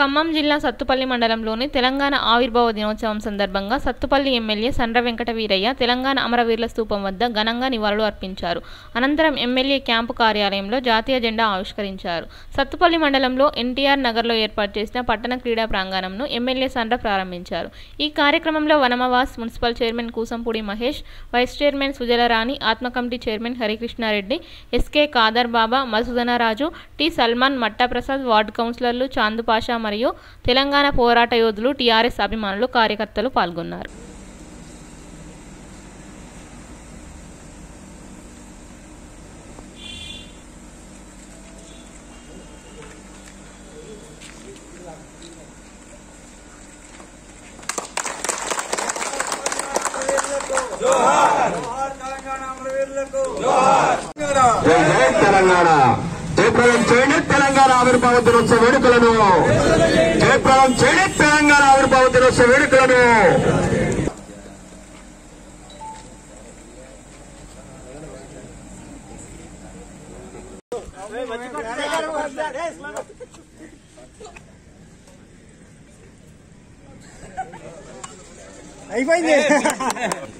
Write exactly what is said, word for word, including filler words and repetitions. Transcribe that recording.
ఖమ్మం జిల్లా సత్తుపల్లి మండలంలోని తెలంగాణ ఆవిర్భావ దినోత్సవం సందర్భంగా సత్తుపల్లి ఎమ్మెల్యే సండ్ర వెంకట వీరయ్య తెలంగాణ అమరవీరుల స్తూపం వద్ద ఘనంగా నివాళులు అర్పించారు. అనంతరం ఎమ్మెల్యే క్యాంపు కార్యాలయంలో జాతీయ జెండా ఆవిష్కరించారు. సత్తుపల్లి మండలంలో ఎన్టీఆర్ నగర్లో ఏర్పాటు చేసిన పట్టణ క్రీడా ప్రాంగణంను ఎమ్మెల్యే సండ్ర ప్రారంభించారు. ఈ కార్యక్రమంలో వనమవాస్ municipal chairman Kusampudi Mahesh, vice chairman Sujalarani, ఆత్మ committee chairman Harikrishnareddy, SK Khadar Baba, Madhusudanaraju, T Salman, Mattaprasad, ward కౌన్సిలర్లు చాందుపాషా మరియు తెలంగాణ పోరాట యోధులు, టీఆర్ఎస్ అభిమానులు, కార్యకర్తలు పాల్గొన్నారు. ఆవిర్భావ దినోత్సవ వేడుకలను జయప్రదం చేయని తెలంగాణ ఆవిర్భావ దినోత్సవ వేడుకలను అయిపోయింది.